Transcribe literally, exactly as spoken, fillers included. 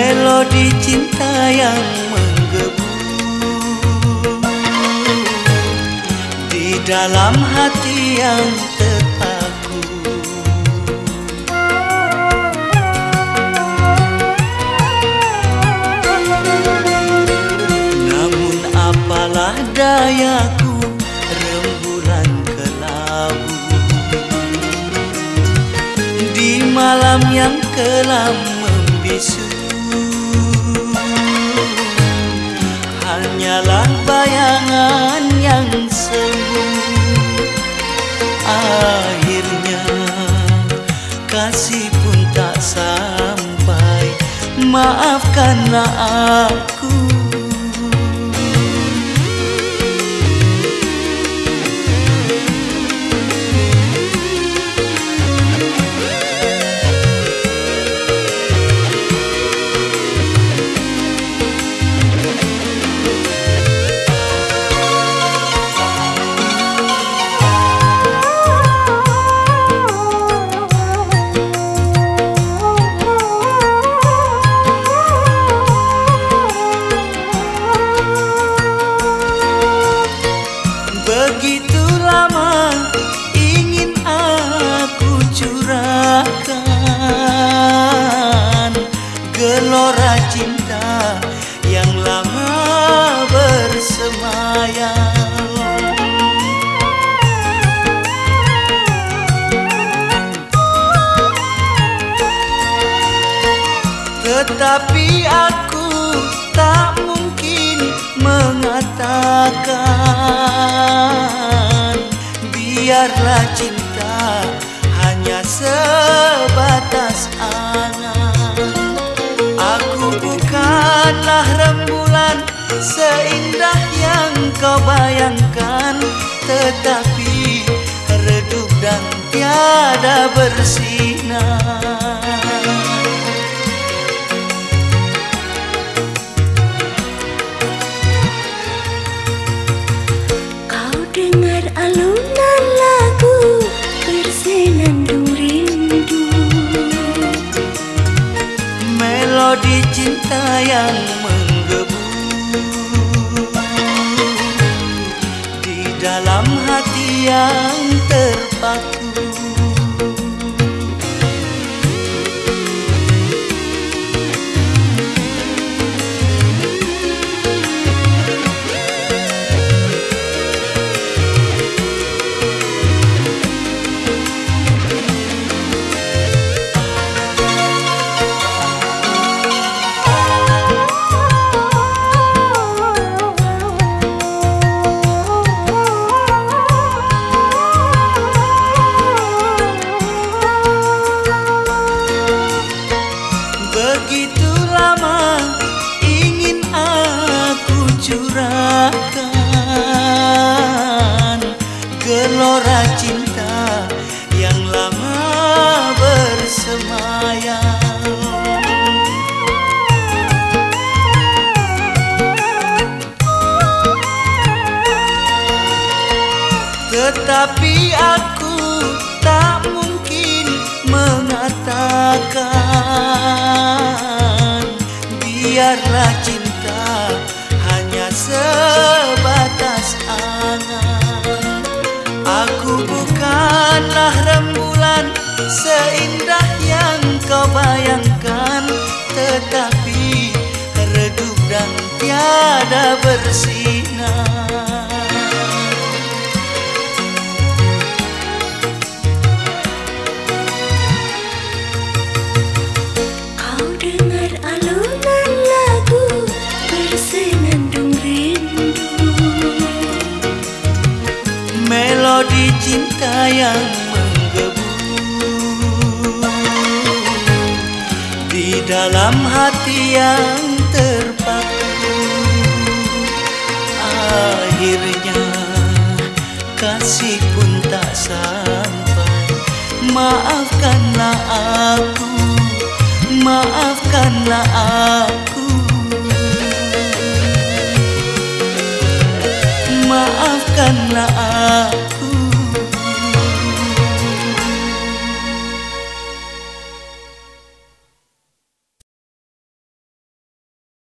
melodi cinta yang menggebu di dalam hati yang terpaku. Namun apalah dayaku, rembulan kelabu di malam yang kelam membisu. Hanyalah bayangan yang semu, akhirnya kasih pun tak sampai. Maafkanlah aku. Begitu lama ingin aku curahkan gelora cinta yang lama bersemayam. Tetapi aku tak mungkin mengatakan, biarlah cinta hanya sebatas angan. Aku bukanlah rembulan seindah yang kau bayangkan, tetapi redup dan tiada bersinar. Melodi cinta yang menggebu di dalam hati yang terpaku. Begitu lama ingin aku curahkan gelora cinta yang lama bersemayam. Tetapi aku tak mungkin mengatakan, biarlah cinta hanya sebatas angan. Aku bukanlah rembulan seindah yang kau bayangkan, tetapi redup dan tiada bersinar. Melodi cinta yang menggebu di dalam hati yang terpaku. Akhirnya kasih pun tak sampai. Maafkanlah aku, maafkanlah aku, maafkanlah aku.